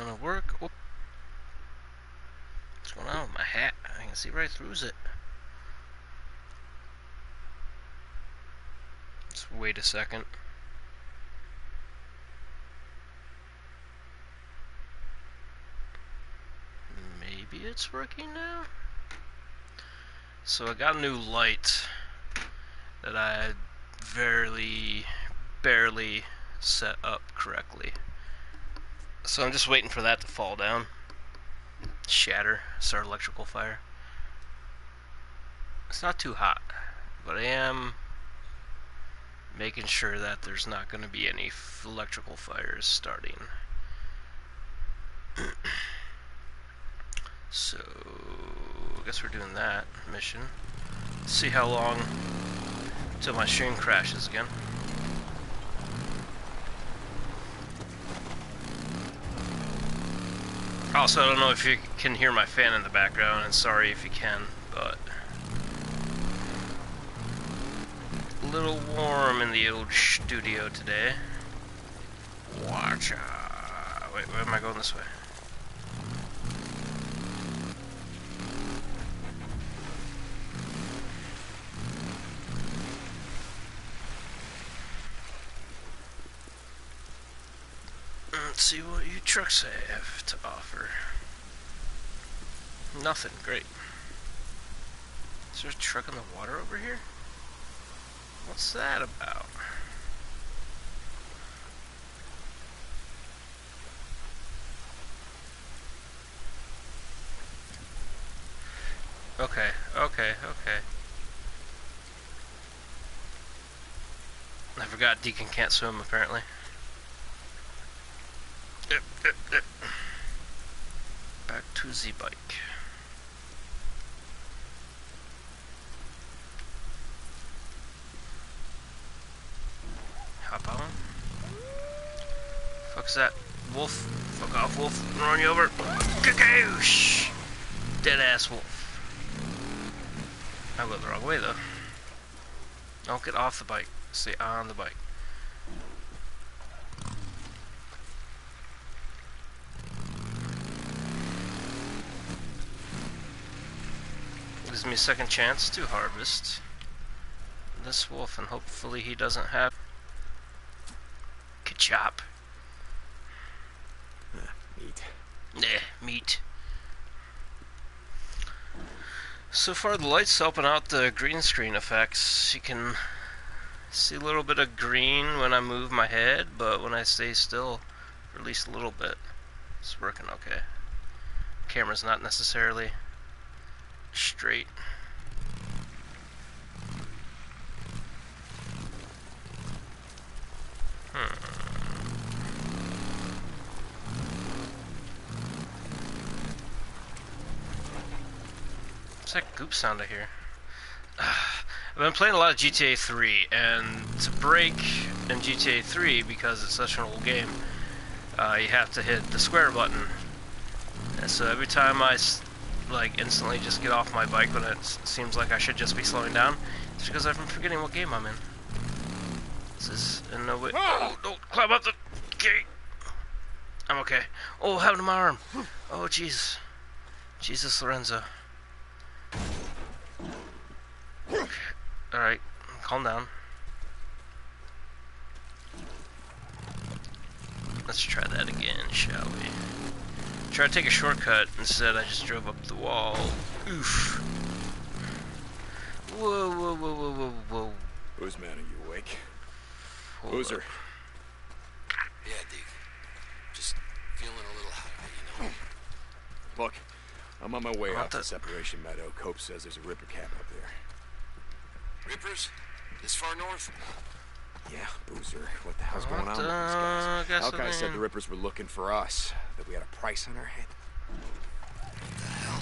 gonna work. Oh. What's going on with my hat? I can see right through it. Just wait a second. Maybe it's working now? So I got a new light that I barely set up correctly. So I'm just waiting for that to fall down. Shatter, start electrical fire. It's not too hot, but I am making sure that there's not going to be any electrical fires starting. So, I guess we're doing that mission. Let's see how long till my stream crashes again. Also, I don't know if you can hear my fan in the background, and sorry if you can, but a little warm in the old studio today. Watch out. Wait, where am I going this way? Let's see what you trucks have to offer. Nothing, great. Is there a truck in the water over here? What's that about? Okay. I forgot Deacon can't swim, apparently. Back to the bike. Hop on. Fuck's that? Wolf. Fuck off, wolf. I'm running you over. Kakoosh! Dead ass wolf. I went the wrong way though. Don't get off the bike. Stay on the bike. Gives me a second chance to harvest this wolf, and hopefully he doesn't have. Ka-chop. Meat. Yeah, meat. So far, the light's helping out the green screen effects. You can see a little bit of green when I move my head, but when I stay still, for at least a little bit, it's working okay. Camera's not necessarily straight. What's that goop sound I hear? I've been playing a lot of GTA 3, and to break in GTA 3, because it's such an old game, you have to hit the square button. And so every time I instantly just get off my bike when it seems like I should just be slowing down, it's because I've been forgetting what game I'm in. This is in no way. Oh, don't climb up the gate. I'm okay. Oh, what happened to my arm? Oh, jeez. Jesus Lorenzo. Okay. Alright, calm down. Let's try that again, shall we? Try to take a shortcut, instead I just drove up the wall. Oof. Whoa. Who's man, are you awake? Loser. Yeah, Dave. Just feeling a little high, you know. Look, I'm on my way off the separation meadow. Cope says there's a Ripper camp up there. Rippers? This far north? Yeah, Boozer. What the hell's going on with these guys? Alki said the Rippers were looking for us. That we had a price on our head. What the hell?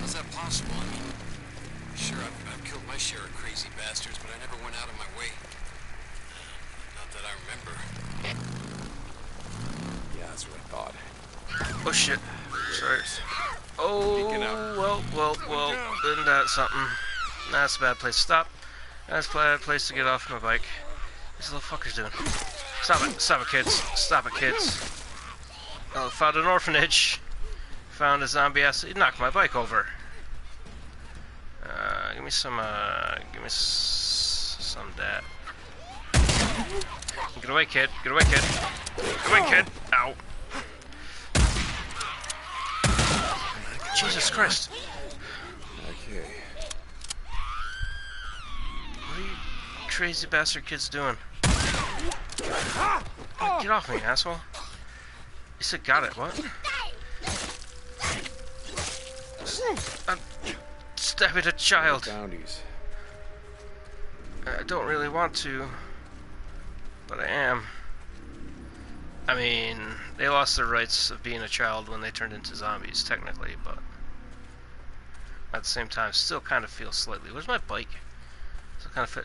How's that possible? I mean, sure, I've killed my share of crazy bastards, but I never went out of my way. Not that I remember. Yeah, that's what I thought. Oh shit. Sorry. Oh, well. Isn't that something? That's a bad place to stop. That's a bad place to get off my bike. These little fuckers doing. Stop it, kids. Oh, found an orphanage. Found a zombie ass. He knocked my bike over. Give me some that. Get away, kid. Get away, kid. Get away, kid. Ow. Jesus Christ. Okay. What are you crazy bastard kids doing? Get off me, asshole. You said got it, what? I'm stabbing a child. I don't really want to, but I am. I mean, they lost their rights of being a child when they turned into zombies, technically, but at the same time, still kind of feel slightly... Where's my bike? Still kind of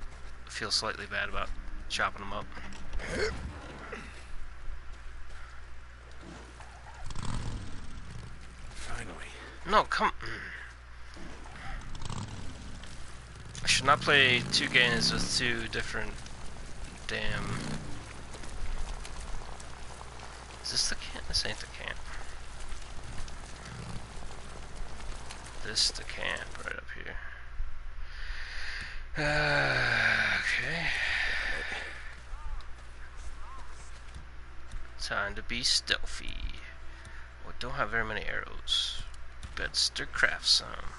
feel slightly bad about chopping them up. Finally. No, come... I should not play two games with two different... Damn... Is this the camp? This ain't the camp. This the camp right up here. Okay. Time to be stealthy. Well, don't have very many arrows. Bedster craft some.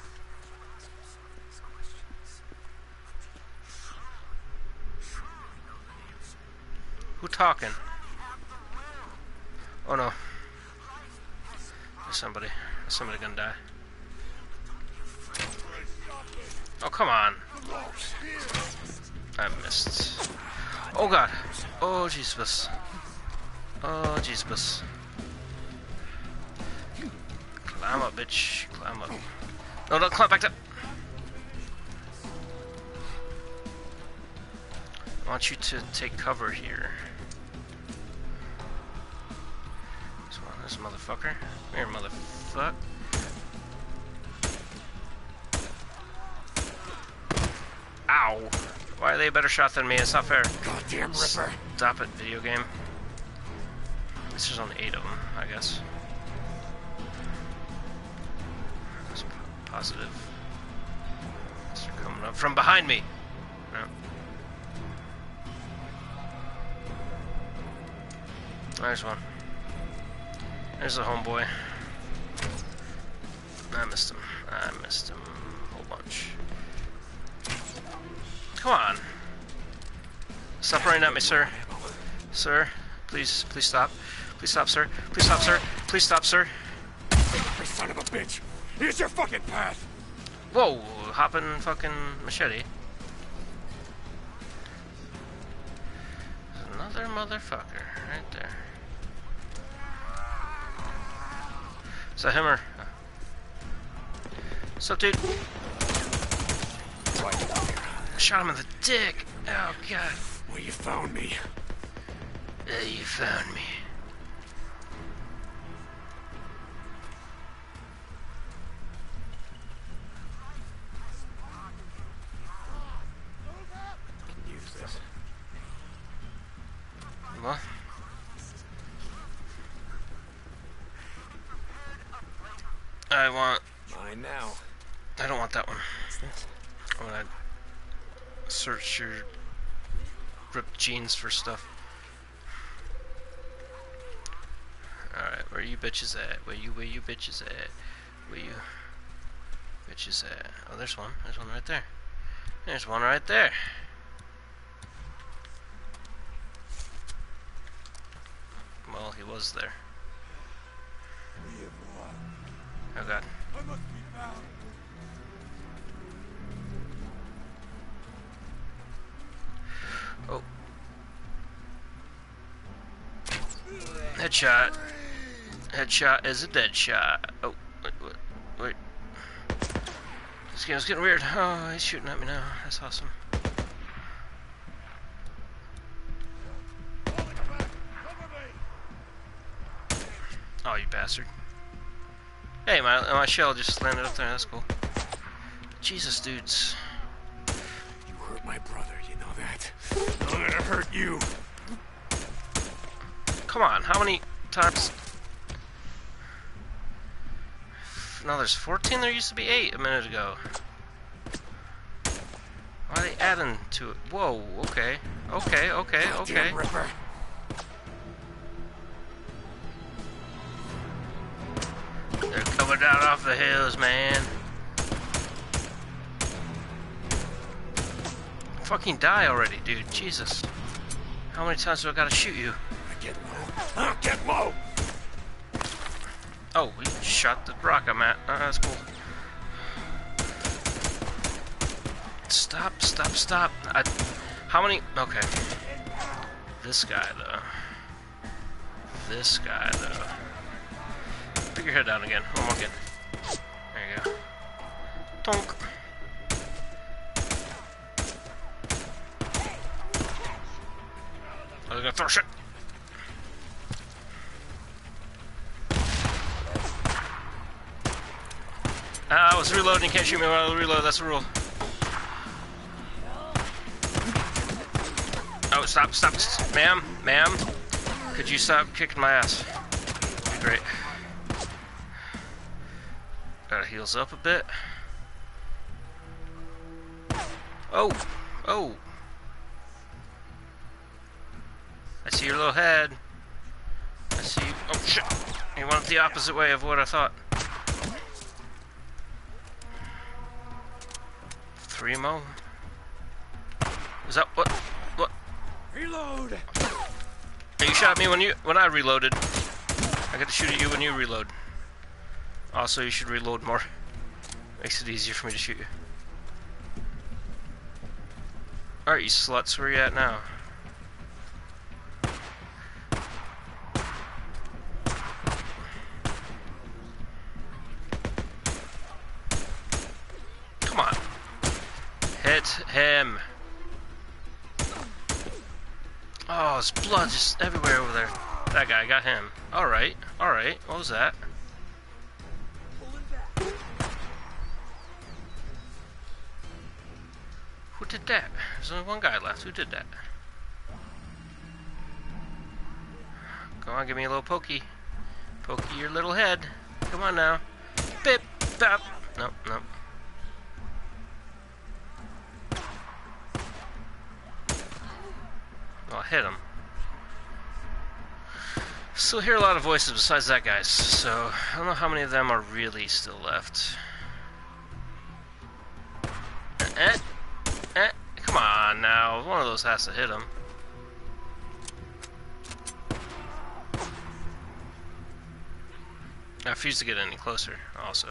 Who talking? Oh no. There's somebody. There's somebody gonna die. Oh, come on. I missed. Oh god. Oh Jesus. Oh Jesus. Climb up, bitch. Climb up. No, don't climb back down. I want you to take cover here. This motherfucker. Come here, motherfuck. Ow. Why are they a better shot than me? It's not fair. Goddamn Ripper. Stop it, video game. This is on 8 of them, I guess. That's positive. They're coming up from behind me. No. There's one. There's a homeboy. I missed him. I missed him a whole bunch. Come on. Stop running at me, sir. Sir, please, please stop. Please stop, sir. Please stop, sir. Please stop, sir. You son of a bitch. Here's your fucking path. Whoa, hopping fucking machete. There's another motherfucker right there. It's a hammer. What's up, dude? I shot him in the dick. Oh, God. Well, you found me. You found me. I can use this. What? I want... Mine now. I don't want that one. What's this? I'm gonna search your ripped jeans for stuff. Alright, where you bitches at? Where you bitches at? Where you bitches at? Oh, there's one. There's one right there. There's one right there. Well, he was there. Oh god. I must be found. Oh. Headshot. Headshot is a dead shot. Oh, wait. This game's getting weird. Oh, he's shooting at me now. That's awesome. Oh, you bastard. Hey, my shell just landed up there. That's cool. Jesus, dudes. You hurt my brother, you know that. I'm gonna hurt you. Come on, how many times? Now there's 14? There used to be 8 a minute ago. Why are they adding to it? Whoa, okay. Okay. Goddamn river. They're coming down off the hills, man. Fucking die already, dude. Jesus. How many times do I gotta shoot you? I get low! Oh, we shot the rock I'm at. That's cool. Stop. How many? Okay. This guy, though. Put your head down again. One more again. There you go. Tonk. I was gonna throw shit. I was reloading. You can't shoot me while I reload. That's the rule. Oh, stop. Ma'am. Could you stop kicking my ass? That'd be great. Gotta heals up a bit. Oh. I see your little head. I see you. Oh, shit. You went the opposite way of what I thought. 3 mo. Is that what? What? Reload. You shot me when I reloaded. I got to shoot at you when you reload. Also, you should reload more. Makes it easier for me to shoot you. All right, you sluts. Where you at now? Him. Oh, his blood just everywhere over there. That guy got him. Alright. What was that? Who did that? There's only one guy left. Who did that? Come on, give me a little pokey. Pokey your little head. Come on now. Bip, bop. Nope. I'll hit him. Still hear a lot of voices besides that guy's, so I don't know how many of them are really still left. Come on now, one of those has to hit him. I refuse to get any closer, also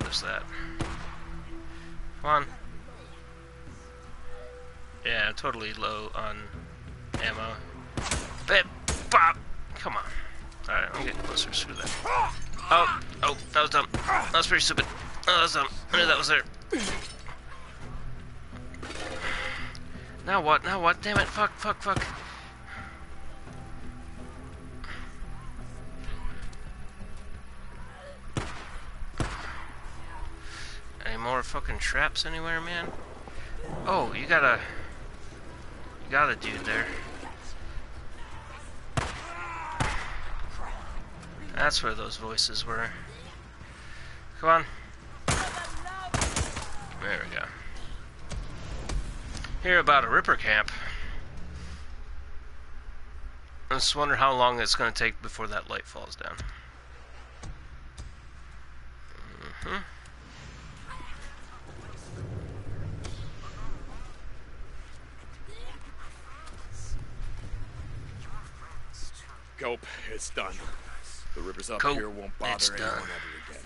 there's that. Come on. Yeah, totally low on ammo. Bip, bop. Come on. Alright, I'm getting closer. Screw that. Oh, that was dumb. That was pretty stupid. I knew that was there. Now what? Damn it. Fuck. Any more fucking traps anywhere, man? Oh, you gotta... You got a dude there. That's where those voices were. Come on. There we go. Hear about a Ripper camp. I just wonder how long it's going to take before that light falls down. Mm-hmm. Cope, it's done. The rivers up here won't bother anyone ever again.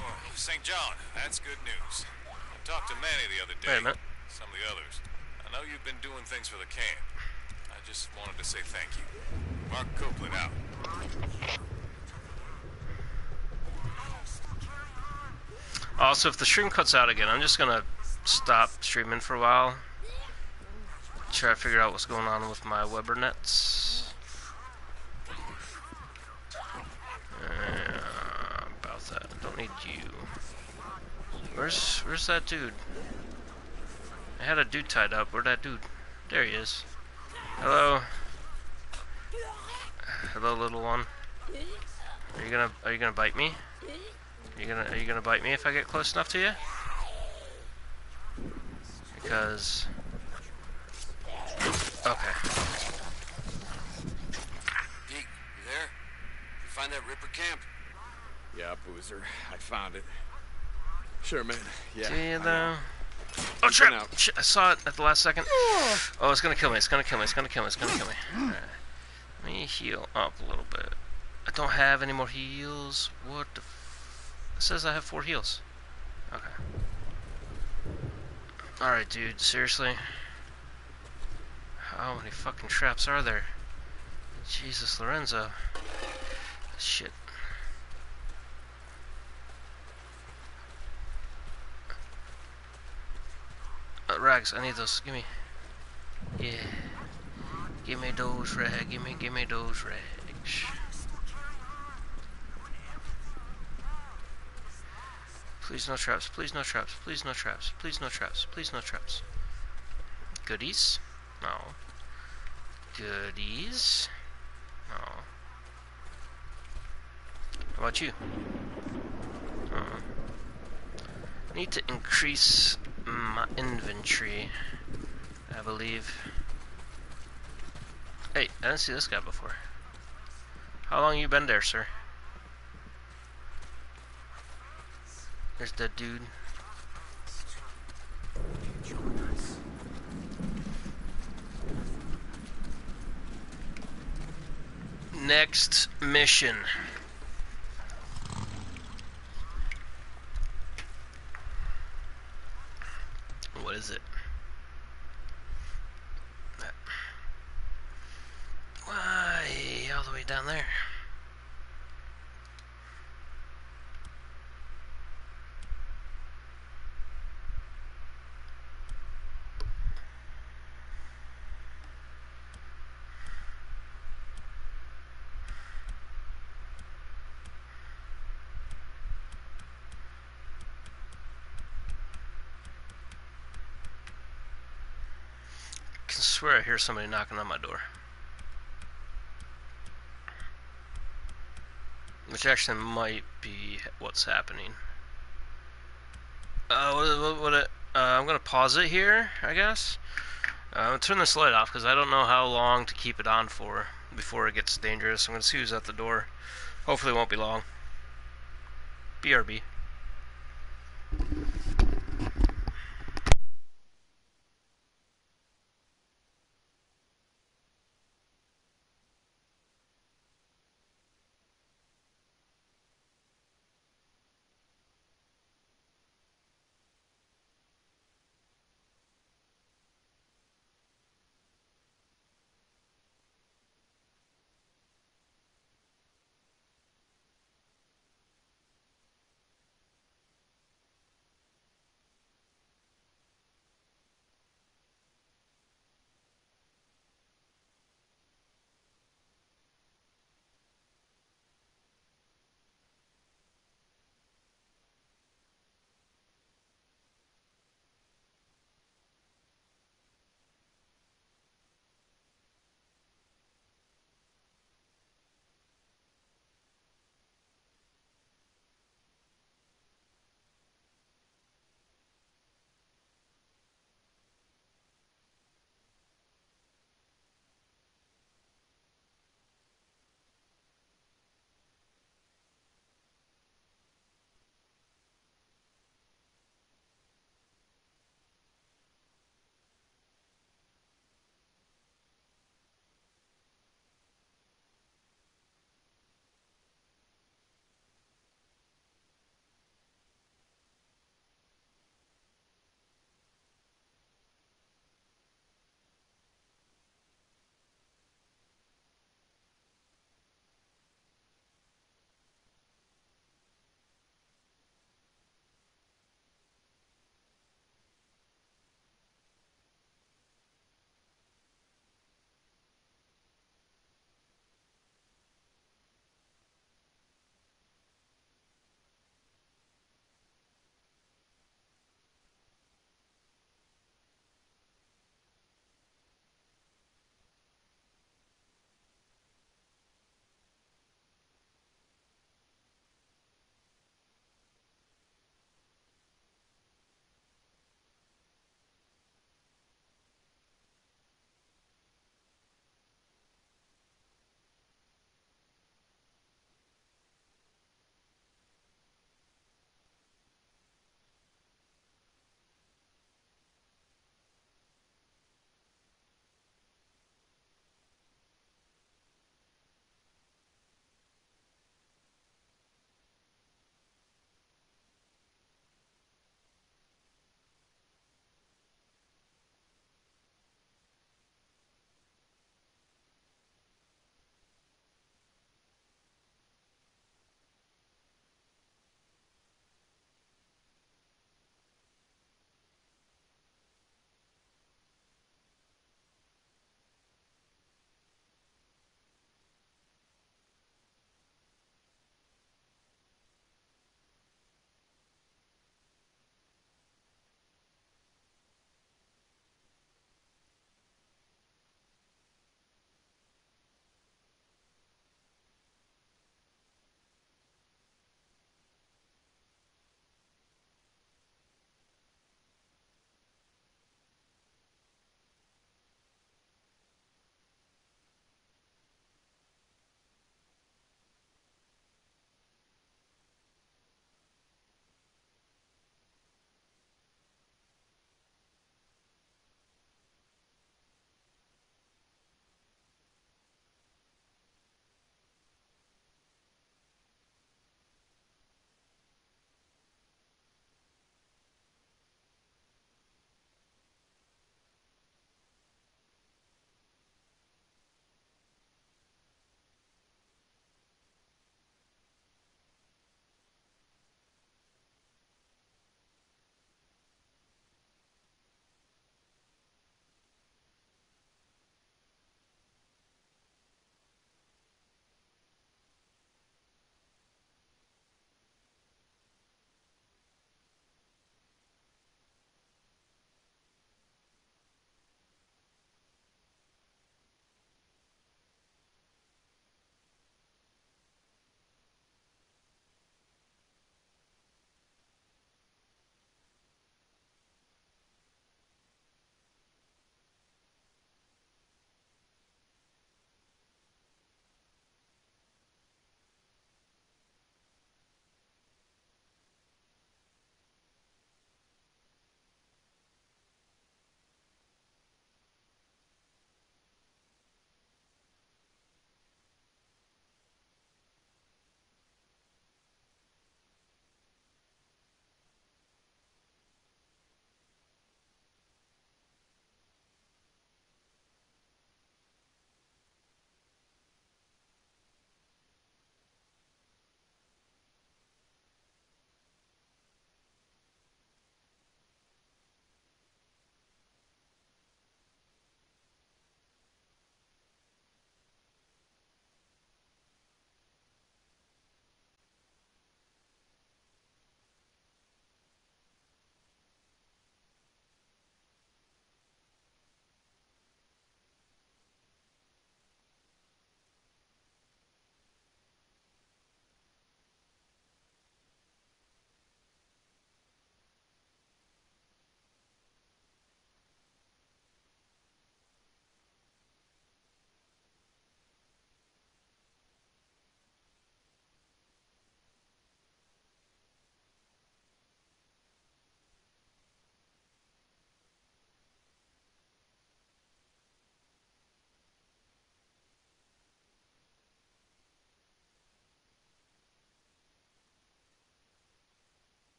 Oh, St. John, that's good news. I talked to Manny the other day. Some of the others. I know you've been doing things for the camp. I just wanted to say thank you. Mark Copeland out. Also, if the stream cuts out again, I'm just gonna stop streaming for a while. Try to figure out what's going on with my Weber nets. About that. I don't need you. Where's that dude? I had a dude tied up. Where'd that dude? There he is. Hello. Hello, little one. Are you gonna bite me? Are you gonna bite me if I get close enough to you? Because okay. Pete, you there? You find that Ripper camp? Yeah, Boozer. I found it. Sure, man. Yeah. Do you though? Oh, trap! I saw it at the last second. Oh, it's gonna kill me. It's gonna kill me. It's gonna kill me. It's gonna kill me. Alright. Let me heal up a little bit. I don't have any more heals. What the f... It says I have 4 heals. Okay. Alright, dude. Seriously? How many fucking traps are there? Jesus, Lorenzo. Shit. Rags, I need those. Gimme. Yeah. Gimme those rags. Gimme those rags. Please no traps. Please no traps. Please no traps. Please no traps. Please no traps. Goodies? No. Goodies? No. How about you? I need to increase my inventory, I believe. Hey, I didn't see this guy before. How long you been there, sir? There's that dude. Next mission. What is it? Why all the way down there? I swear I hear somebody knocking on my door. Which actually might be what's happening. I'm gonna pause it here, I guess. I'm gonna turn this light off because I don't know how long to keep it on for before it gets dangerous. I'm gonna see who's at the door. Hopefully it won't be long. BRB.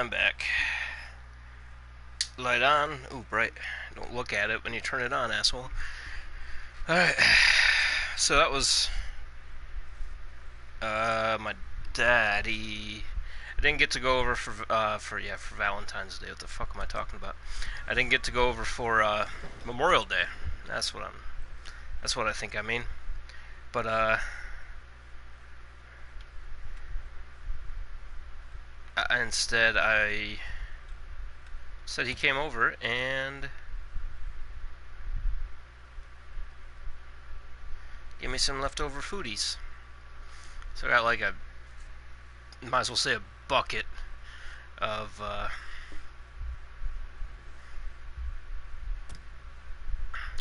I'm back. Light on. Ooh, bright. Don't look at it when you turn it on, asshole. Alright. So that was my daddy. I didn't get to go over for Valentine's Day. What the fuck am I talking about? I didn't get to go over for Memorial Day. That's what I think I mean. But instead I said he came over and gave me some leftover foodies. So I got like a, might as well say a bucket of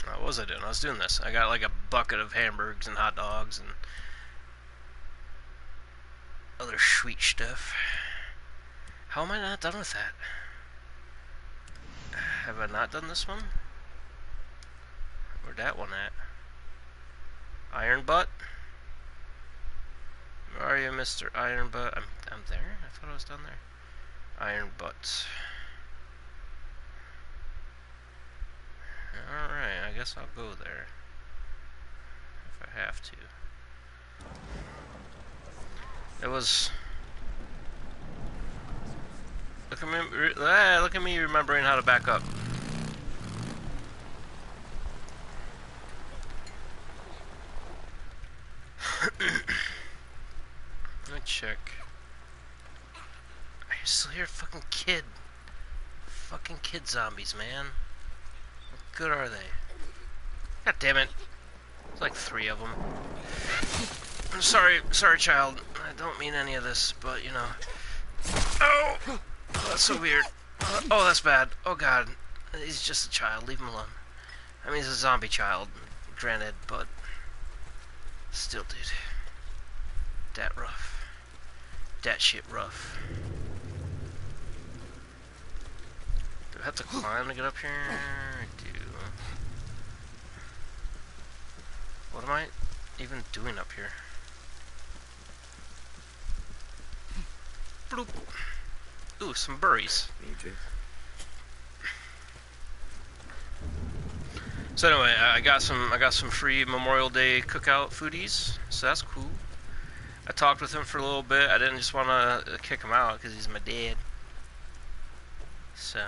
what was I doing? I was doing this. I got like a bucket of hamburgers and hot dogs and other sweet stuff. How am I not done with that? Have I not done this one? Where'd that one at? Iron Butt? Where are you, Mr. Iron Butt? I'm there? I thought I was down there. Iron Butt. Alright, I guess I'll go there. If I have to. It was... look at me remembering how to back up. Let me check. I still hear fucking kid. Fucking kid zombies, man. Good are they? God damn it! There's like 3 of them. I'm sorry, child. I don't mean any of this, but you know. Oh, that's so weird. Oh, that's bad. Oh God, he's just a child. Leave him alone. I mean, he's a zombie child, granted, but still, dude. That rough. That shit rough. Do I have to climb to get up here? What am I even doing up here? Bloop. Ooh, some berries. Me too. So anyway, I got some free Memorial Day cookout foodies, so that's cool. I talked with him for a little bit. I didn't just want to kick him out because he's my dad. So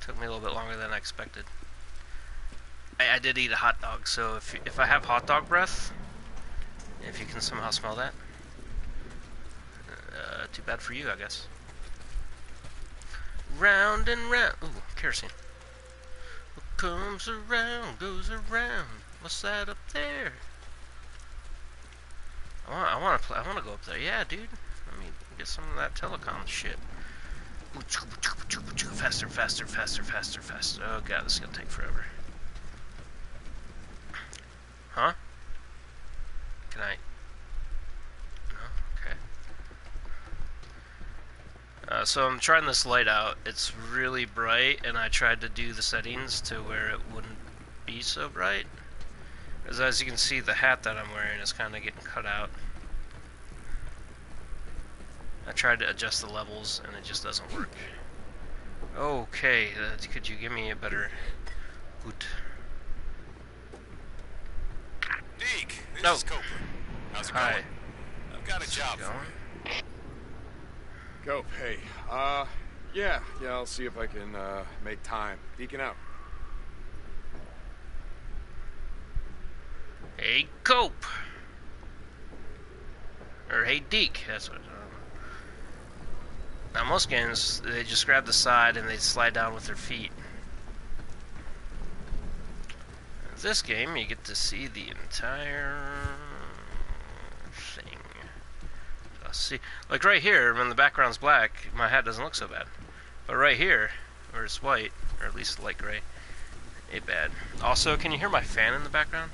took me a little bit longer than I expected. I did eat a hot dog, so if I have hot dog breath, if you can somehow smell that, too bad for you, I guess. Round and round, ooh, kerosene. What comes around goes around. What's that up there? I want to go up there. Yeah, dude. Let me get some of that telecom shit. Ooh, faster, faster, faster, faster, faster. Oh God, this is gonna take forever. Huh? Can I? No? Okay. So I'm trying this light out. It's really bright, and I tried to do the settings to where it wouldn't be so bright. As you can see, the hat that I'm wearing is kind of getting cut out. I tried to adjust the levels, and it just doesn't work. Okay, could you give me a better boot? Deke, this is Copeland. How's it going? Hi. I've got a job for you. Cope, hey. Yeah, I'll see if I can make time. Deacon out. Hey, Cope. Or hey, Deke. That's what. Now most games, they just grab the side and they slide down with their feet. This game, you get to see the entire thing. Let's see, like right here, when the background's black, my hat doesn't look so bad. But right here, where it's white, or at least light gray, it bad. Also, can you hear my fan in the background?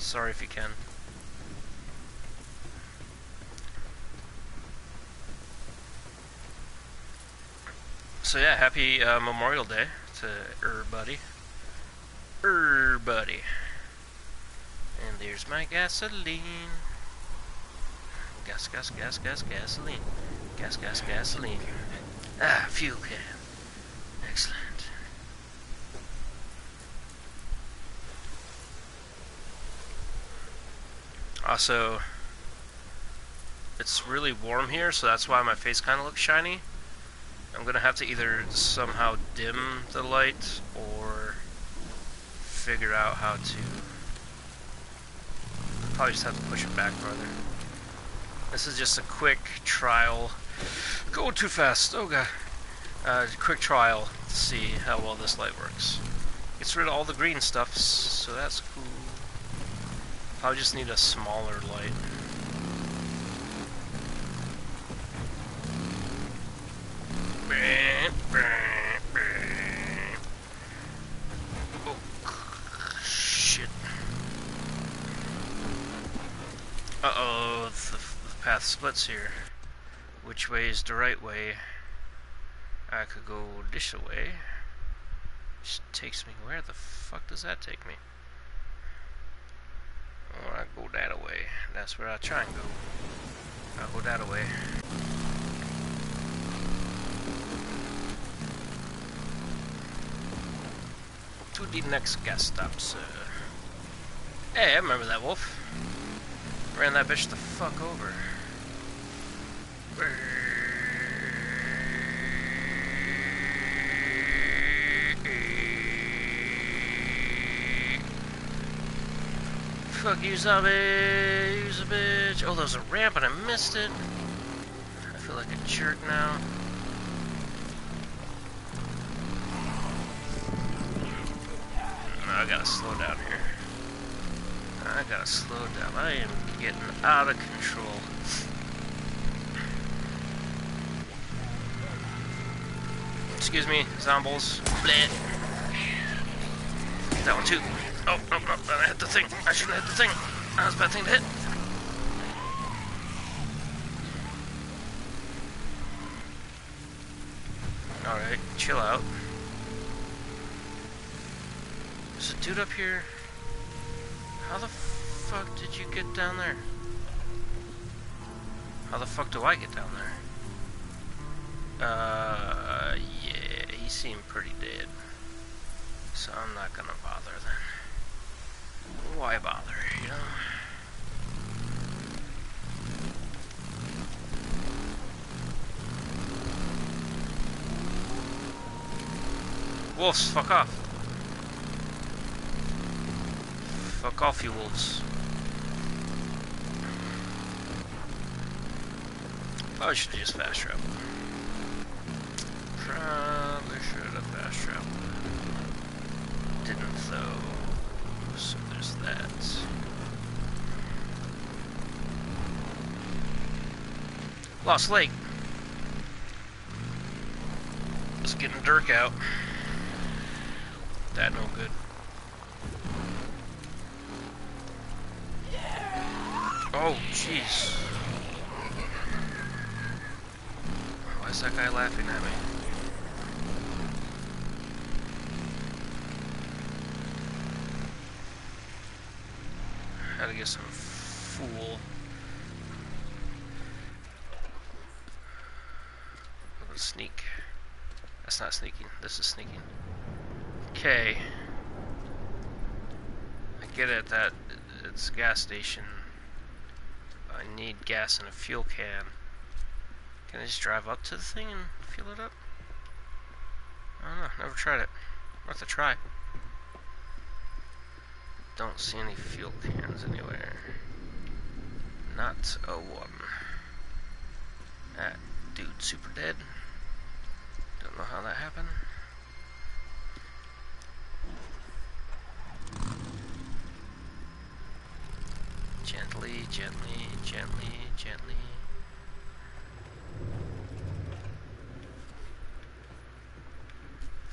Sorry if you can. So yeah, happy Memorial Day to everybody. Buddy, and there's my gasoline. Gasoline. Gasoline. Ah, fuel can. Excellent. Also, it's really warm here, so that's why my face kind of looks shiny. I'm gonna have to either somehow dim the light or figure out how to. Probably just have to push it back further. This is just a quick trial. Go too fast, oh god. Quick trial to see how well this light works. Gets rid of all the green stuff, so that's cool. Probably just need a smaller light. Oh, shit. Uh-oh, the path splits here. Which way is the right way? I could go this way. Which takes me, where the fuck does that take me? Oh, I go that way. That's where I try and go. I'll go that way. To the next gas stop, sir. Hey, I remember that wolf. Ran that bitch the fuck over. Fuck you, zombie! Use a bitch! Oh, there's a ramp and I missed it! I feel like a jerk now. I gotta slow down here. I gotta slow down. I am getting out of control. Excuse me, zombies. Bleh. That one too. Oh, no, no, I hit the thing. I shouldn't hit the thing. That was a bad thing to hit. Alright, chill out. There's a dude up here. How the fuck did you get down there? How the fuck do I get down there? Yeah, he seemed pretty dead. So I'm not gonna bother then. Why bother, you know? Wolves, fuck off. Fuck off, you wolves. Probably should have just fast traveled. Probably should have fast traveled. Didn't though. So there's that. Lost Lake. Just getting Dirk out. That no good. Oh, jeez. Why is that guy laughing at me? How to get some fool. Sneak. That's not sneaking. This is sneaking. Okay. I get it. That it's a gas station. I need gas in a fuel can. Can I just drive up to the thing and fuel it up? I don't know, never tried it. Worth a try. Don't see any fuel cans anywhere. Not a one. That dude's super dead. Don't know how that happened. Gently, gently, gently, gently.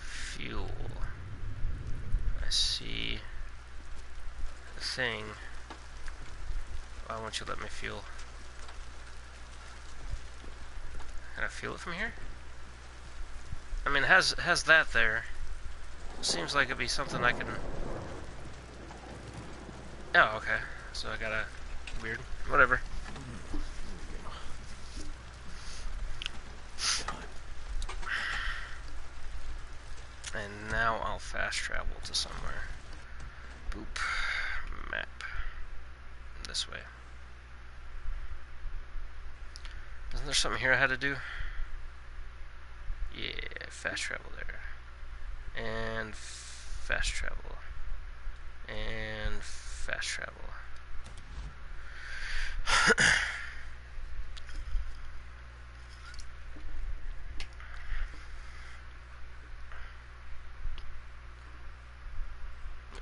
Fuel. I see the thing. Why won't you let me fuel? Can I fuel it from here? I mean, it has that there. Seems like it'd be something I can. Oh, okay. So I gotta, weird, whatever. And now I'll fast travel to somewhere. Boop. Map. This way. Isn't there something here I had to do? Yeah, fast travel there. And fast travel. And fast travel. I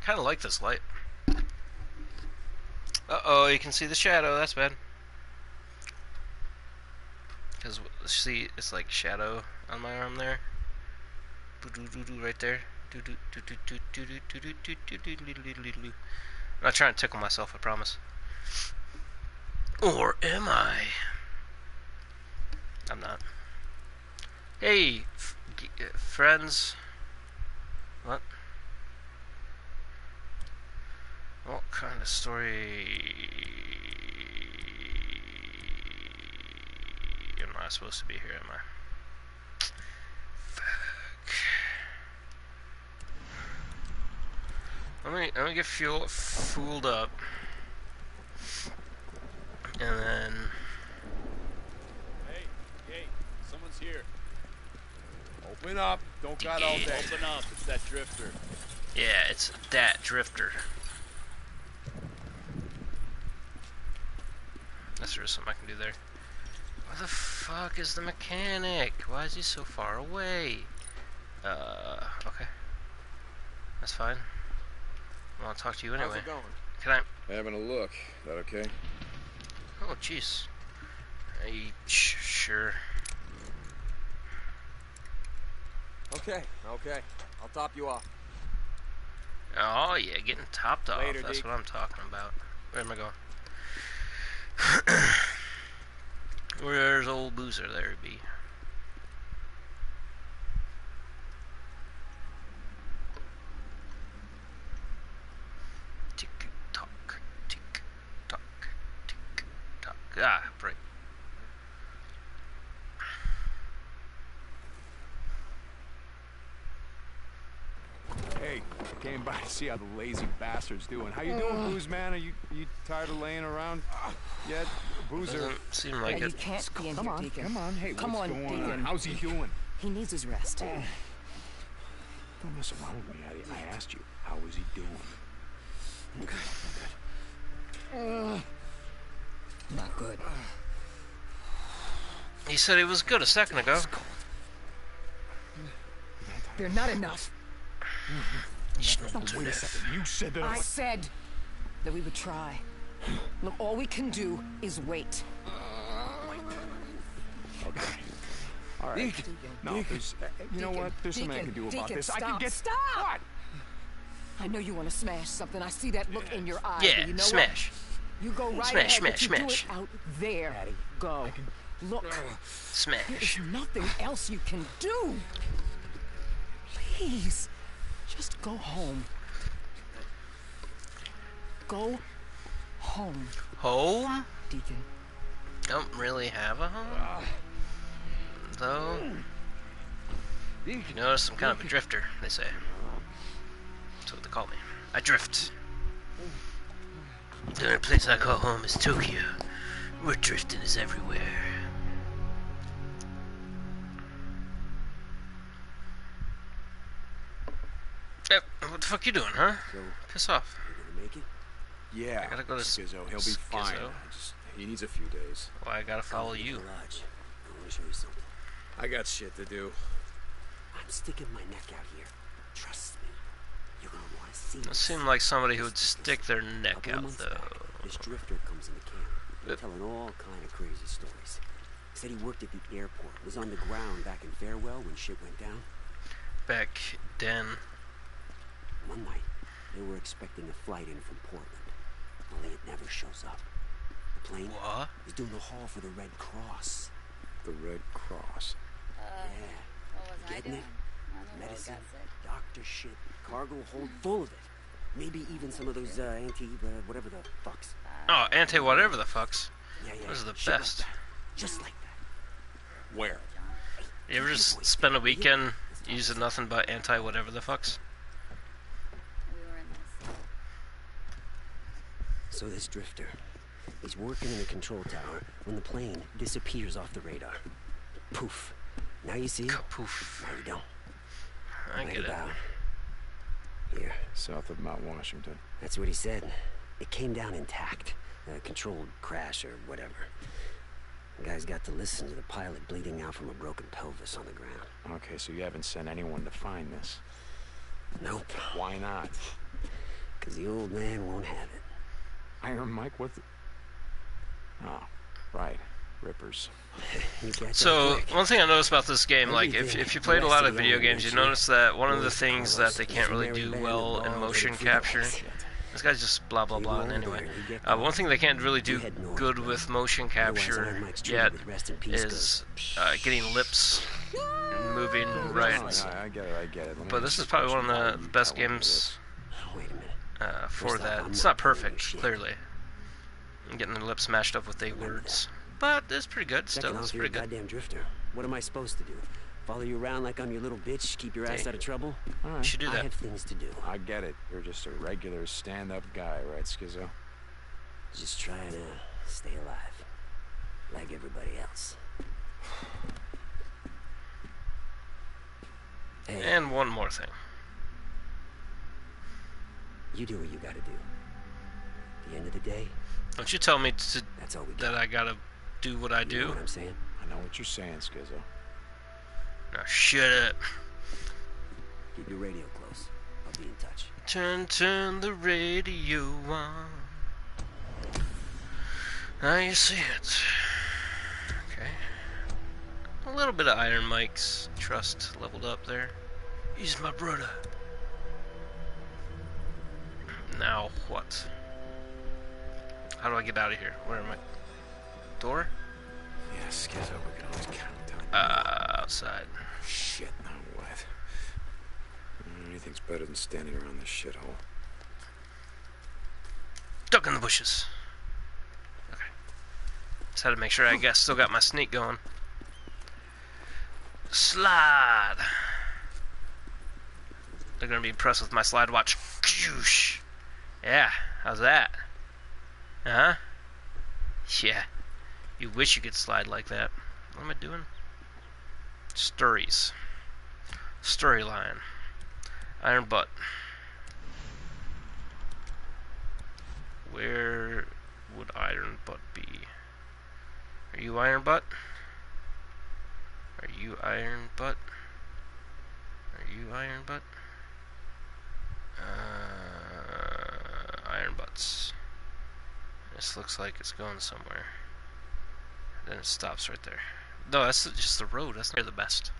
kind of like this light. Uh-oh, you can see the shadow. That's bad. Because, see, it's like shadow on my arm there. Doo-doo-doo-doo right there. I'm not trying to tickle myself, I promise. Or am I? I'm not. Hey, friends. What? What kind of story am I supposed to be here, am I? Fuck. Let me get fooled up. And then Hey, someone's here. Open up. Don't got all day. Open up, it's that drifter. Yeah, it's that drifter. There is something I can do there. Where the fuck is the mechanic? Why is he so far away? Okay. That's fine. I want to talk to you anyway. How's it going? Can I? Having a look. Is that okay? Oh, jeez. Hey, sure. Okay. I'll top you off. Oh, yeah, getting topped off. Later, that's what I'm talking about. Where am I going? Where's old Boozer? There it be. Tick tock, tick tock, tick tock. Ah, break. Hey, I came by to see how the lazy bastard's doing. How you doing, Booze Man? Are you tired of laying around? Yet, Boozer. Doesn't seem like it. Can't be in here, Deacon. Come on, hey, come what's on, going on? How's he doing? He needs his rest. Don't mess around with me, I asked you. How is he doing? Good. Not good. He said he was good a second ago. They're not enough. Wait a second. You said that. I said that we would try. Look, all we can do is wait. Okay. All right. Deacon. No, you know what? There's something I can do about this. Stop. I can get... Stop! What? I know you want to smash something. I see that look in your eyes. Yeah, you know smash. What? You go right ahead, smash. Do it out there. Daddy, go. Look. Smash. There's nothing else you can do. Please. Just go home. Go home. Home? Deacon. Don't really have a home. Though. You notice I'm kind of a drifter, they say. That's what they call me. I drift. The only place I call home is Tokyo, where drifting is everywhere. What the fuck you doing, huh? So piss off. You gonna make it? Yeah. I gotta go to Schizo. He'll be fine. He needs a few days. Well, I gotta follow you. I want to show you something. I got shit to do. I'm sticking my neck out here. Trust me. You're gonna want to see. It seemed like somebody who would stick their neck out, though. Back, this drifter comes in the camp, telling all kind of crazy stories. Said he worked at the airport, was on the ground back in Fairwell when shit went down. Back then. One night, they were expecting a flight in from Portland. Only it never shows up. The plane is doing a haul for the Red Cross. The Red Cross? Yeah. Getting it? Medicine, doctor shit, cargo hold full of it. Maybe even some of those anti-whatever the fucks. Oh, anti-whatever the fucks? Yeah. Those are the best. Like that. Just like that. Where? You ever just spend a weekend using nothing but anti-whatever the fucks. So this drifter, he's working in the control tower when the plane disappears off the radar. Poof. Now you see? Poof. Now you don't. I get it. Here. South of Mount Washington. That's what he said. It came down intact. A controlled crash or whatever. The guy's got to listen to the pilot bleeding out from a broken pelvis on the ground. Okay, so you haven't sent anyone to find this? Nope. Why not? Because the old man won't have it. Iron Mike, what the... Oh, right. Rippers. So, one thing I noticed about this game, like, if you played a lot of video games, you notice that one of the things that they can't really do well in motion capture... This guy's just blah blah blah, and anyway. One thing they can't really do good with motion capture yet is getting lips and moving right. But this is probably one of the best games for that. It's not perfect, clearly. I'm getting the lips mashed up with the words. But it's pretty good still. It's pretty good. Goddamn drifter. What am I supposed to do? Follow you around like I'm your little bitch, keep your ass out of trouble? All right. You should do that. I have things to do. I get it. You're just a regular stand-up guy, right, Schizo? Just trying to stay alive. Like everybody else. Hey. And one more thing. You do what you gotta do. At the end of the day... Don't you tell me to, that's all we got. That I gotta do what I do. You know what I'm saying? I know what you're saying, Schizo. Now shut up. Keep your radio close. I'll be in touch. Turn the radio on. Now you see it. Okay. A little bit of Iron Mike's trust leveled up there. He's my brother. Now what? How do I get out of here? Where am I? Door? Yeah, Schizo, we can always count on. Outside. Shit, now what? Anything's better than standing around this shithole. Duck in the bushes. Okay. Just had to make sure I guess still got my sneak going. Slide. They're gonna be impressed with my slide watch. Yeah, how's that? Uh-huh. Yeah. You wish you could slide like that. What am I doing? Sturries. Sturry lion. Iron butt. Where would Iron Butt be? Are you Iron Butt? Are you Iron Butt? Are you Iron Butt? Iron Butts. This looks like it's going somewhere. Then it stops right there. No, that's just the road. That's not the best.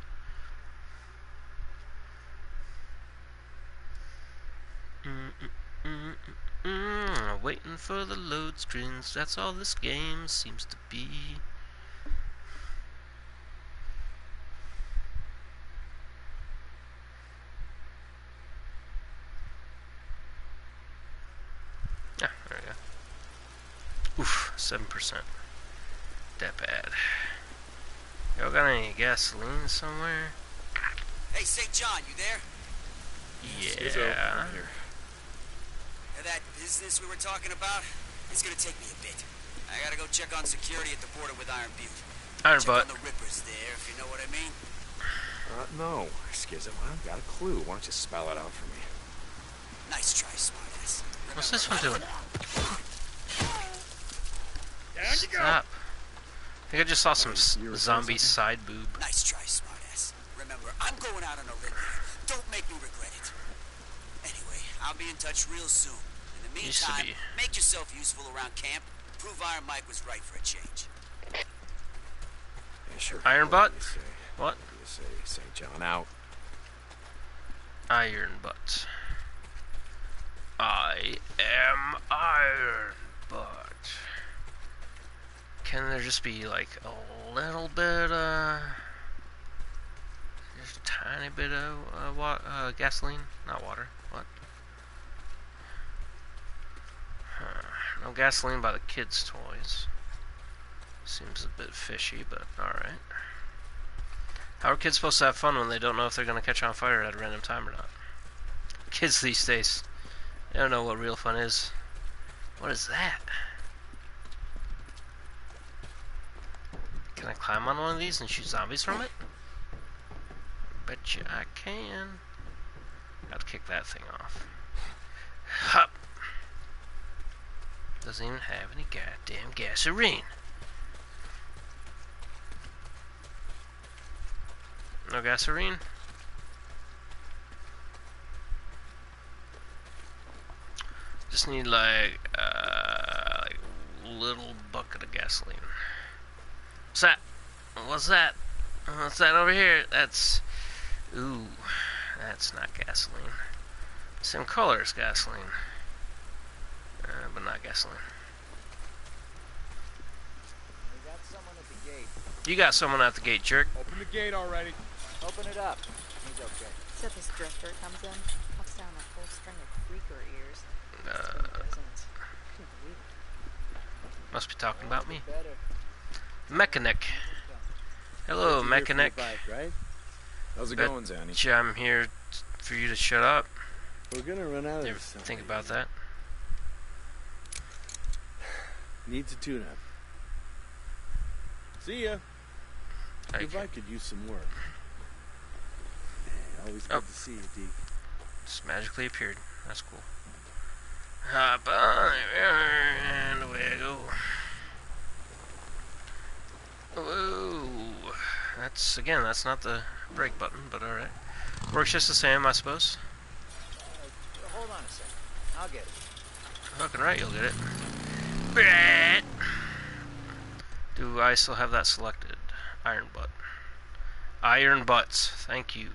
Waiting for the load screens. That's all this game seems to be. Ah, there we go. Oof, 7%. That bad. Y'all got any gasoline somewhere? Hey, St. John, you there? Yeah. Now that business we were talking about, it's gonna take me a bit. I gotta go check on security at the border with Iron Butte. Iron Butt. Check on the Rippers there, if you know what I mean. No, Schizo, I haven't got a clue. Why don't you spell it out for me? Nice try, smartass. What's this one doing? Down you go. Stop. I think I just saw some zombie side boob. Nice try, smartass. Remember, I'm going out on a limb. Don't make me regret it. Anyway, I'll be in touch real soon. In the meantime, make yourself useful around camp. Prove Iron Mike was right for a change. Yeah, sure. Iron Butt? What? St. John out. Iron Butt. I am Iron Butt. Can there just be like a little bit, just a tiny bit of gasoline? Not water. What? Huh. No gasoline by the kids' toys. Seems a bit fishy, but all right. How are kids supposed to have fun when they don't know if they're going to catch on fire at a random time or not? Kids these days, they don't know what real fun is. What is that? Can I climb on one of these and shoot zombies from it? Betcha I can. I'd kick that thing off. Hup! Doesn't even have any goddamn gasoline. No gasoline? Just need like a little bucket of gasoline. What's that? What's that? What's that over here? That's... ooh. That's not gasoline. Same color as gasoline. But not gasoline. We got someone at the gate. You got someone at the gate, jerk. Open the gate already. Open it up. He's okay. So this drifter comes in, puts down a whole string of creaker ears. Must be talking about me. Mechanic. Hello, Mechanic. How's it going, Zanny? I'm here for you to shut up. We're gonna run out of time. Think about that. Needs a tune-up. See ya. Your bike could use some work. Always good to see you, Deke. Just magically appeared. That's cool. Hop on and away I go. Whoa. That's, again, that's not the brake button, but alright. Works just the same, I suppose. Hold on a second. I'll get it. Fucking right, you'll get it. Do I still have that selected? Iron butt. Iron butts. Thank you.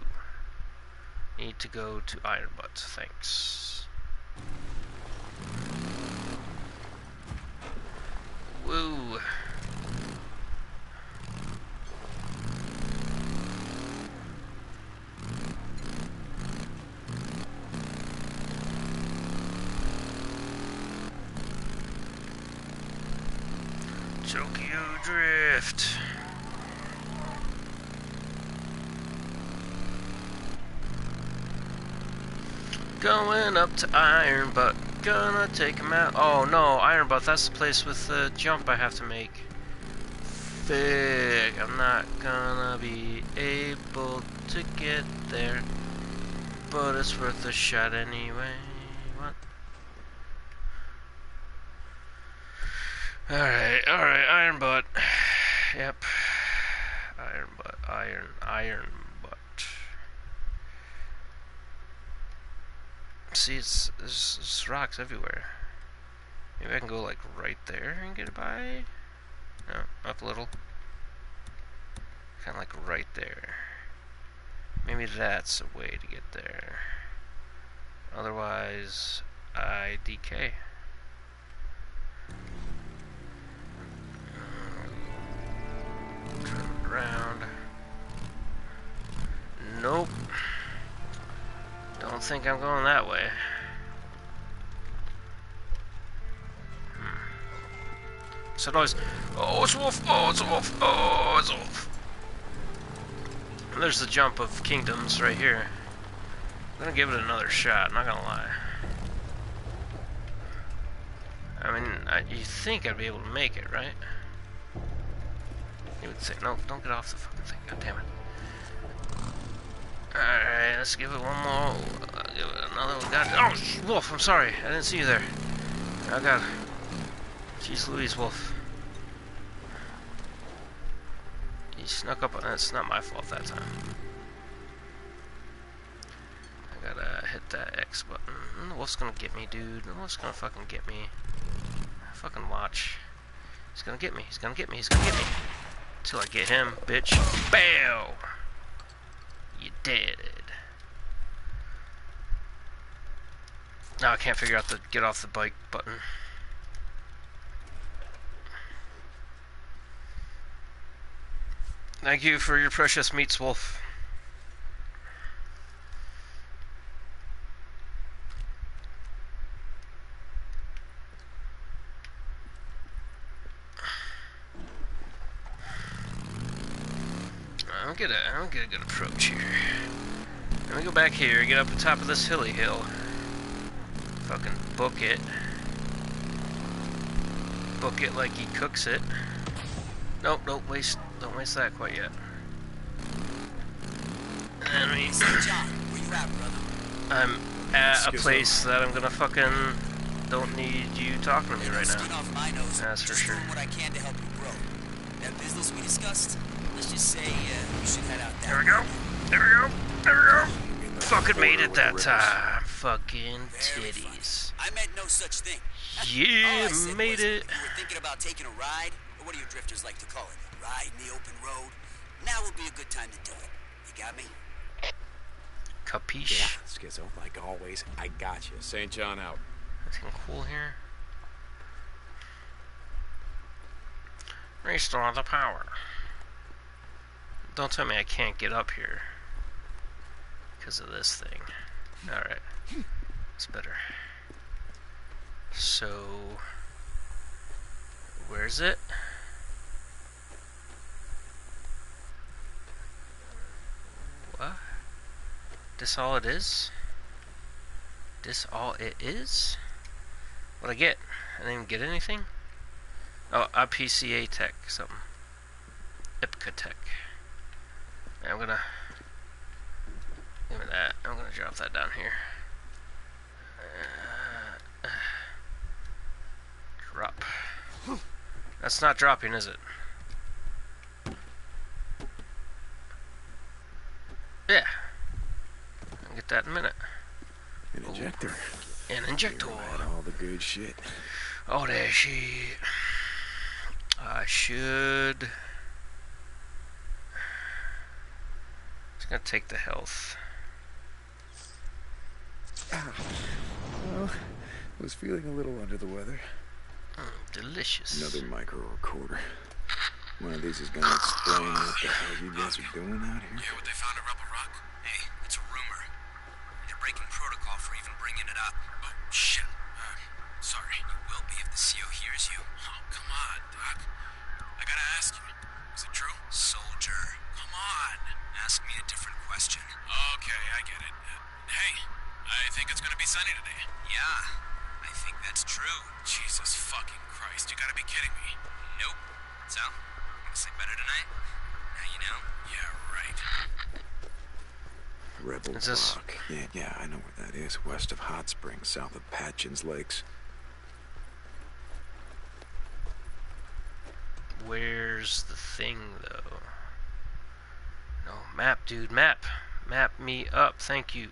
Need to go to iron butts. Thanks. Woo. Tokyo Drift. Going up to Iron Butt. Gonna take him out. Oh no, Iron Butt, that's the place with the jump I have to make. Fig, I'm not gonna be able to get there. But it's worth a shot anyway. Alright, Iron Butt. Yep. Iron Butt, Iron Butt. See, there's rocks everywhere. Maybe I can go, like, right there and get by? No, up a little. Kinda like right there. Maybe that's a way to get there. Otherwise, I DK. Turn around. Nope. Don't think I'm going that way. It's a noise. Oh, it's a wolf. Oh, it's a wolf. Oh, it's a wolf. And there's the jump of kingdoms right here. I'm gonna give it another shot. Not gonna lie. I mean, you think I'd be able to make it, right? You would say, no, don't get off the fucking thing, god damn it. Alright, let's give it one more. I'll give it another one. God, oh, wolf, I'm sorry. I didn't see you there. Oh, God. Jeez Louise, wolf. You snuck up on that. It's not my fault that time. I gotta hit that X button. The wolf's gonna get me, dude. The wolf's gonna fucking get me. Fucking watch. He's gonna get me. He's gonna get me. He's gonna get me. Till I get him, bitch. Bam! You dead. Now I can't figure out the get off the bike button. Thank you for your precious meats, wolf. I'll get a good approach here. Let me go back here, get up on top of this hilly hill. Fucking book it. Book it like he cooks it. Nope, don't waste that quite yet. And we, I'm at a place that I'm gonna fucking don't need you talking to me right now. That's for sure. That business we discussed. Let's just say we should head out there. There we go. There we go. There we go. Fucking made it that time. Fucking titties. I meant no such thing. Yeah, made it. You were thinking about taking a ride, or what do you drifters like to call it? Ride in the open road. Now would be a good time to do it. You got me? Capiche? Yeah, Schizo, like always, I got you. St. John out. Nothing cool here. Restore the power. Don't tell me I can't get up here because of this thing. Alright. It's better. So where's it? What? This all it is? This all it is? What'd I get? I didn't even get anything? Oh, IPCA tech, something. IPCA tech. I'm gonna... give me that. I'm gonna drop that down here. Drop. That's not dropping, is it? Yeah. I'll get that in a minute. An injector. Ooh. An injector. All the good shit. All that shit. I should... just gonna take the health. Well, I was feeling a little under the weather. Delicious. Another micro recorder. One of these is gonna explain what the hell you guys are doing out here. Yeah, what they found at Rebel Rock? Hey, it's a rumor. They're breaking protocol for even bringing it up. Oh, shit. Sorry, you will be if the CO hears you. Oh, come on, Doc. I gotta ask you, is it true? Soldier, come on. Ask me a different question. Okay, I get it. Hey, I think it's gonna be sunny today. Yeah, I think that's true. Jesus fucking Christ, you gotta be kidding me. Nope. So, gonna sleep better tonight? Now you know. Yeah, right. Rebel Rock. Yeah, I know where that is. West of Hot Springs, south of Patchen's Lakes. Where's the thing, though? No, map, dude, map. Map me up, thank you.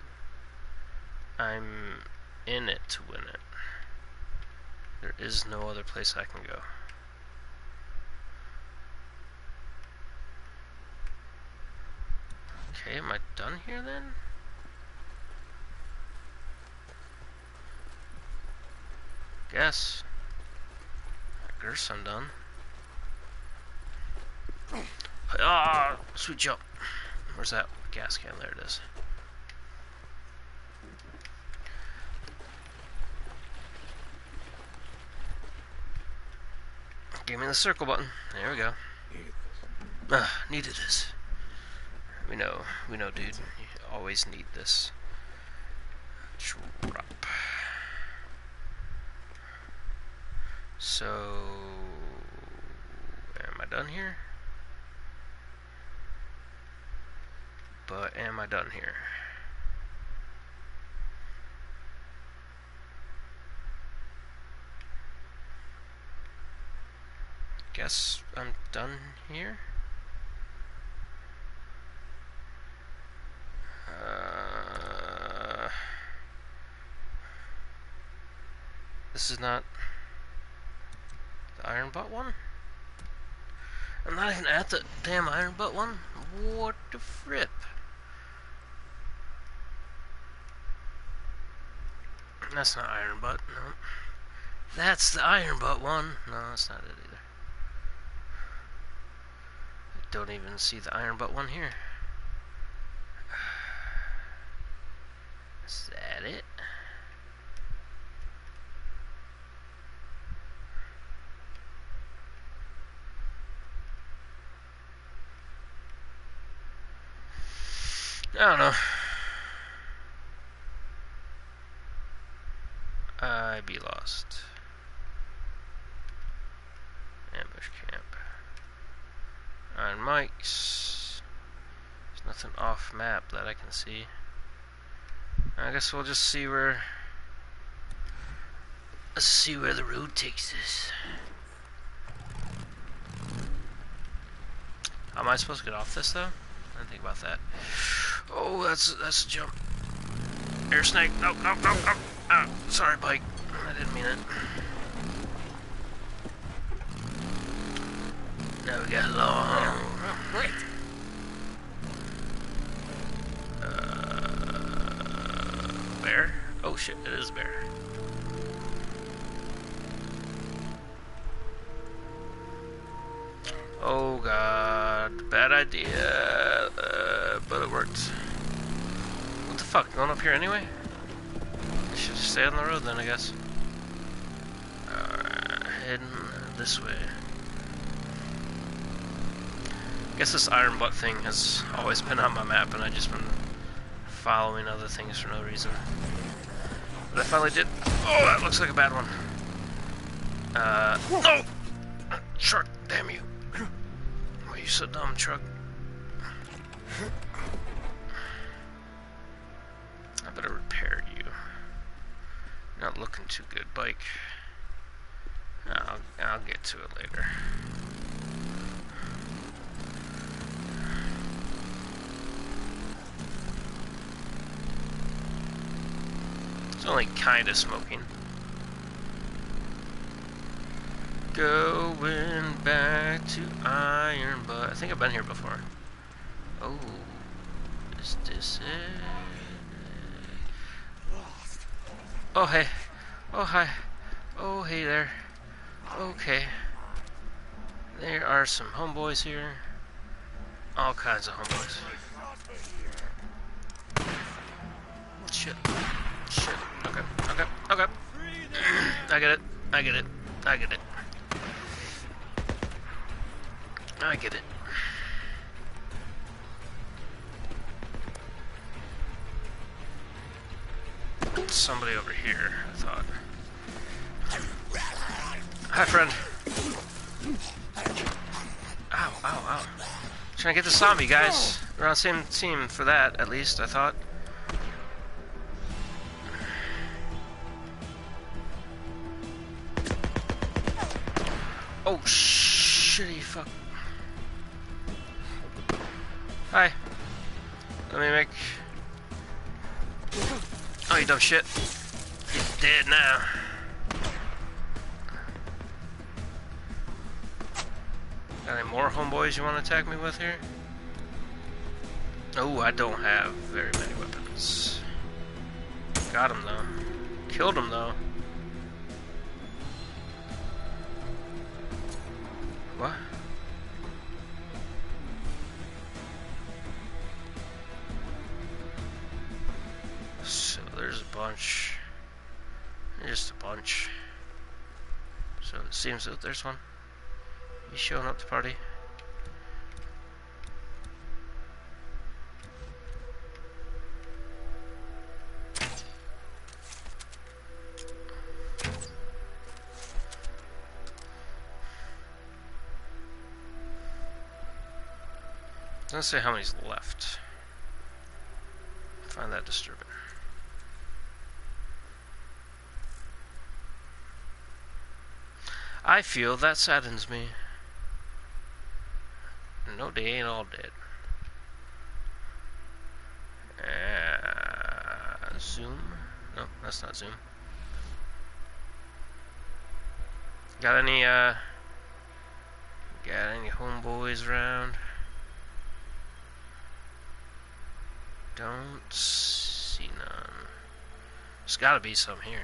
I'm in it to win it. There is no other place I can go. Okay, am I done here, then? Guess. I guess I'm done. Ah, sweet jump. Where's that gas can? There it is. Give me the circle button. There we go. Needed this. We know, dude. You always need this. Drop. So, am I done here? But am I done here? Guess I'm done here. This is not the Iron Butt one? I'm not even at the damn Iron Butt one? What the frick? That's not Iron Butt, no. That's the Iron Butt one. No, that's not it either. I don't even see the Iron Butt one here. Is that it? I don't know. I'd be lost. Ambush camp. Iron mics. There's nothing off map that I can see. I guess we'll just see where. Let's see where the road takes us. How am I supposed to get off this though? I didn't think about that. Oh, that's a jump. Air snake. No. Oh, sorry, bike. I didn't mean it. Now we got long. Wait. Bear? Oh shit, it is bear. Oh god, bad idea, but it worked. What the fuck, going up here anyway? I should stay on the road then, I guess. Heading this way. I guess this iron butt thing has always been on my map and I've just been following other things for no reason. But I finally did. Oh, that looks like a bad one. No! Shark, damn you. You're so dumb, truck. I better repair you. Not looking too good, bike. I'll get to it later. It's only kinda smoking. Going back to Iron Butt. I think I've been here before. Oh, is this it? Oh, hey. Oh, hi. Oh, hey there. Okay. There are some homeboys here. All kinds of homeboys. Shit. Shit. Okay. Okay. Okay. I get it. I get it. I get it. I get it. Somebody over here, I thought. Hi, friend. Ow, ow, ow. Trying to get the zombie, guys. We're on the same team for that, at least, I thought. Oh, shitty fuck. Hi. Let me make... Oh, you dumb shit. He's dead now. Got any more homeboys you want to attack me with here? Oh, I don't have very many weapons. Got him, though. Killed him, though. What? There's a bunch. Just a bunch. So it seems that there's one. He's showing up to party. Doesn't say how many's left. I find that disturbing. I feel that saddens me. No, they ain't all dead. Zoom? No, that's not zoom. Got any homeboys around? Don't see none. There's gotta be some here.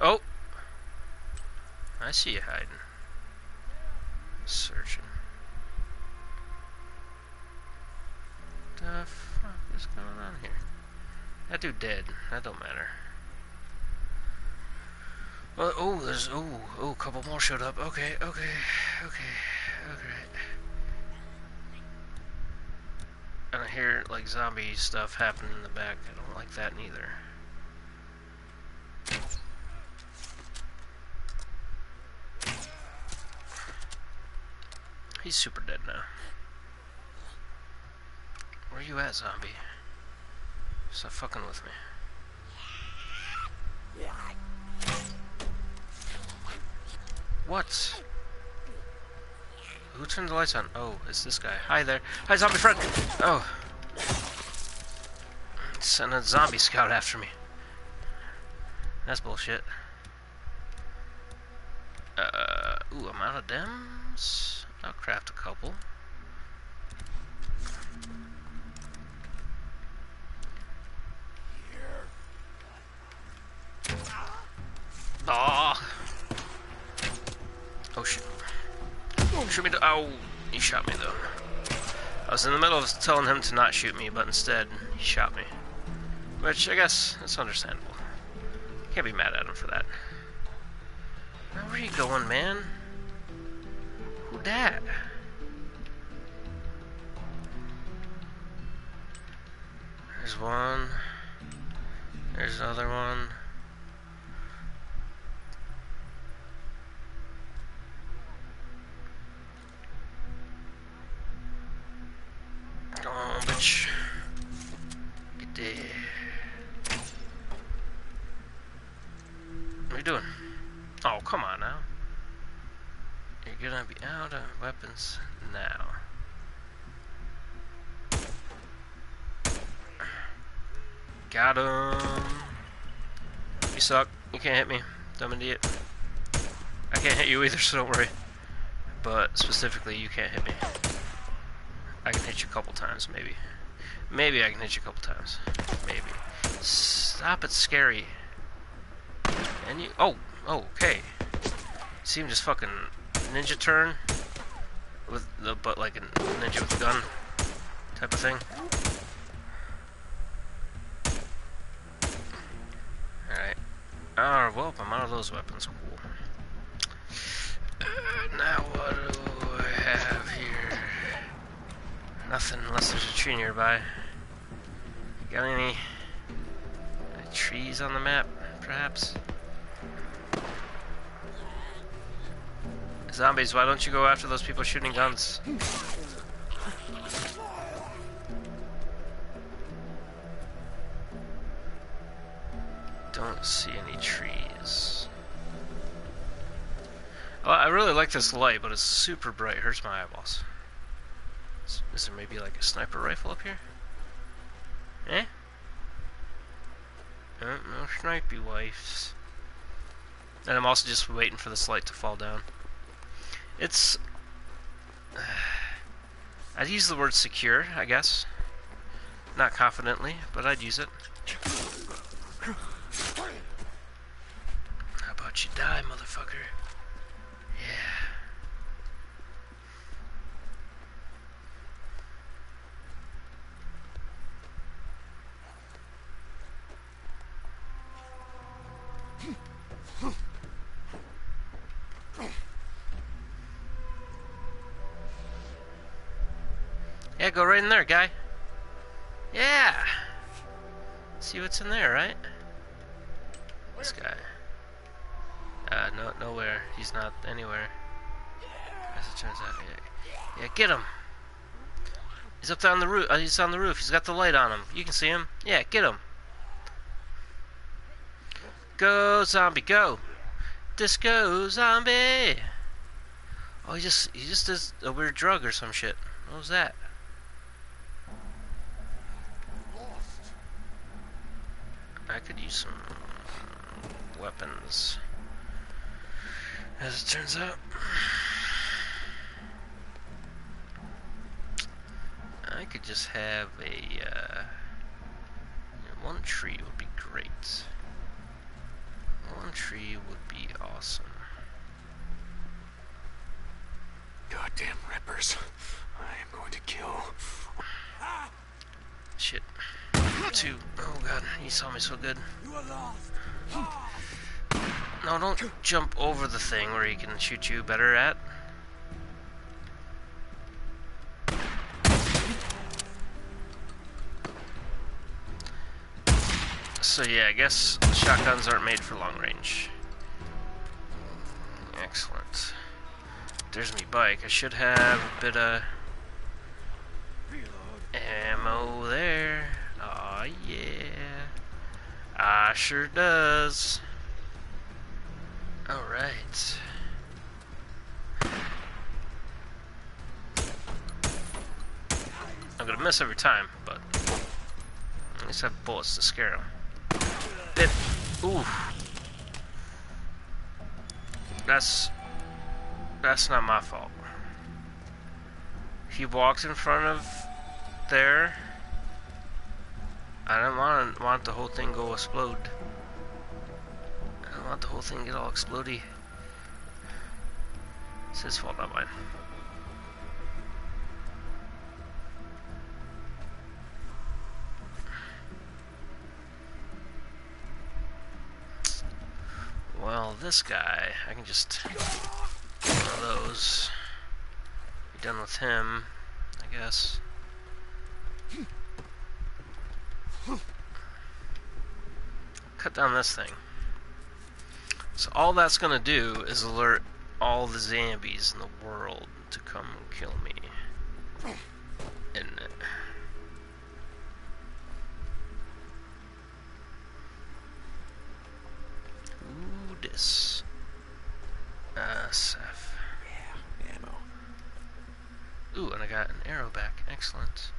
Oh! I see you hiding. Searching. The fuck is going on here? That dude dead. That don't matter. Well, oh, there's... Oh, a couple more showed up. Okay. And I hear like zombie stuff happening in the back. I don't like that neither. He's super dead now. Where you at, zombie? Stop fucking with me. What? Who turned the lights on? Oh, it's this guy. Hi there. Hi, zombie friend! Oh. Sent a zombie scout after me. That's bullshit. Ooh, I'm out of dems. I'll craft a couple. Oh. Oh shit. Shoot me. Oh, he shot me though. I was in the middle of telling him to not shoot me, but instead he shot me. Which I guess is understandable. Can't be mad at him for that. Now where are you going, man? Who dat? There's one. There's the other one. Come on, bitch. Get there. What are you doing? Oh, come on now. You're gonna be out of weapons now. Got him. You suck. You can't hit me. Dumb idiot. I can't hit you either, so don't worry. But specifically, you can't hit me. I can hit you a couple times, maybe. Maybe I can hit you a couple times. Maybe. Stop it, scary. And you. Oh! Oh, okay. See him just fucking ninja turn with the butt like a ninja with a gun type of thing. Alright. Ah, well, I'm out of those weapons. Cool. Now what do I have here? Nothing unless there's a tree nearby. Got any trees on the map, perhaps? Zombies, why don't you go after those people shooting guns? Don't see any trees. Well, I really like this light, but it's super bright. It hurts my eyeballs. Is there maybe like a sniper rifle up here? Eh? No snipey wives. And I'm also just waiting for this light to fall down. It's... I'd use the word secure, I guess. Not confidently, but I'd use it. How about you die, motherfucker? Yeah. Yeah, go right in there, guy. Yeah. See what's in there, right? This guy. No, nowhere. He's not anywhere. As it turns out, yeah, get him. He's up there on the roof. He's on the roof. He's got the light on him. You can see him. Yeah, get him. Go zombie, go. Disco zombie. Oh, he just does a weird drug or some shit. What was that? I could use some weapons, as it turns out. I could just have a one tree would be great. One tree would be awesome. Goddamn rippers! I am going to kill. Shit. Two. Oh god, he saw me so good. No, don't jump over the thing where he can shoot you better at. So yeah, I guess shotguns aren't made for long range. Excellent. There's me bike. I should have a bit of ammo there. Aw, yeah. I sure does. Alright. I'm gonna miss every time, but at least I have bullets to scare him. Bit. Oof. That's not my fault. He walks in front of there. I don't want the whole thing go explode. I don't want the whole thing to get all explodey. It's his fault, not mine. Well, this guy, I can just one of those. Be done with him, I guess. Cut down this thing. So all that's gonna do is alert all the zombies in the world to come and kill me. Isn't it? This. Seth. Yeah, ammo. Ooh, and I got an arrow back. Excellent.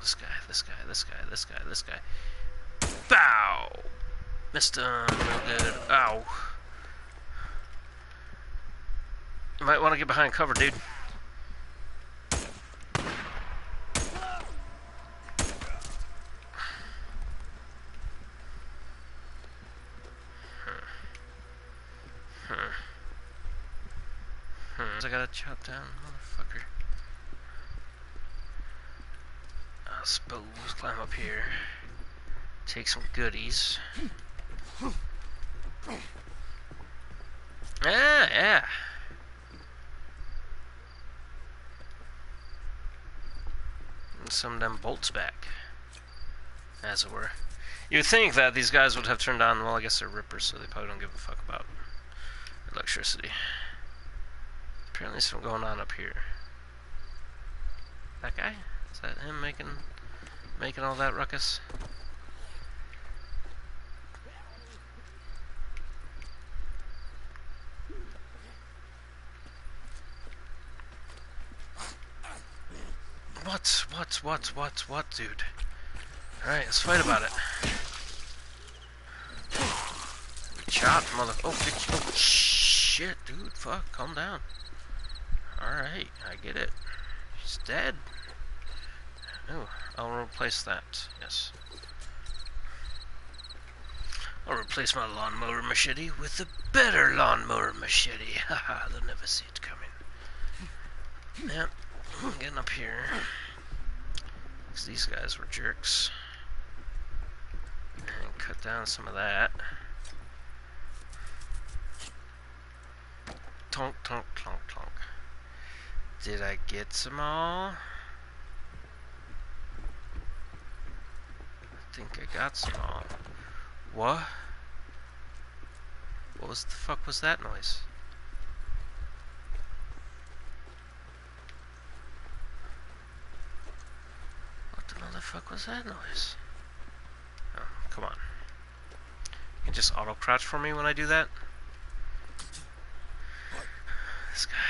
This guy, this guy, this guy, this guy, this guy. Bow! Missed him real good. Ow. You might want to get behind cover, dude. I gotta chop down, motherfucker. I suppose climb up here, take some goodies. Ah, yeah. And some of them bolts back, as it were. You'd think that these guys would have turned on. Well, I guess they're rippers, so they probably don't give a fuck about electricity. Apparently something going on up here. That guy? Is that him making all that ruckus? What, dude? Alright, let's fight about it. Chop, mother... Oh, shit, dude. Fuck, calm down. Alright, I get it. She's dead. Oh, I'll replace that. Yes. I'll replace my lawnmower machete with a better lawnmower machete. Haha, they'll never see it coming. Yep, I'm getting up here. 'Cause these guys were jerks. And cut down some of that. Tonk, tonk, tonk, tonk. Did I get some all? I think I got some all. What? What was the fuck was that noise? What the motherfuck was that noise? Oh, come on. You can just auto-crouch for me when I do that? This guy.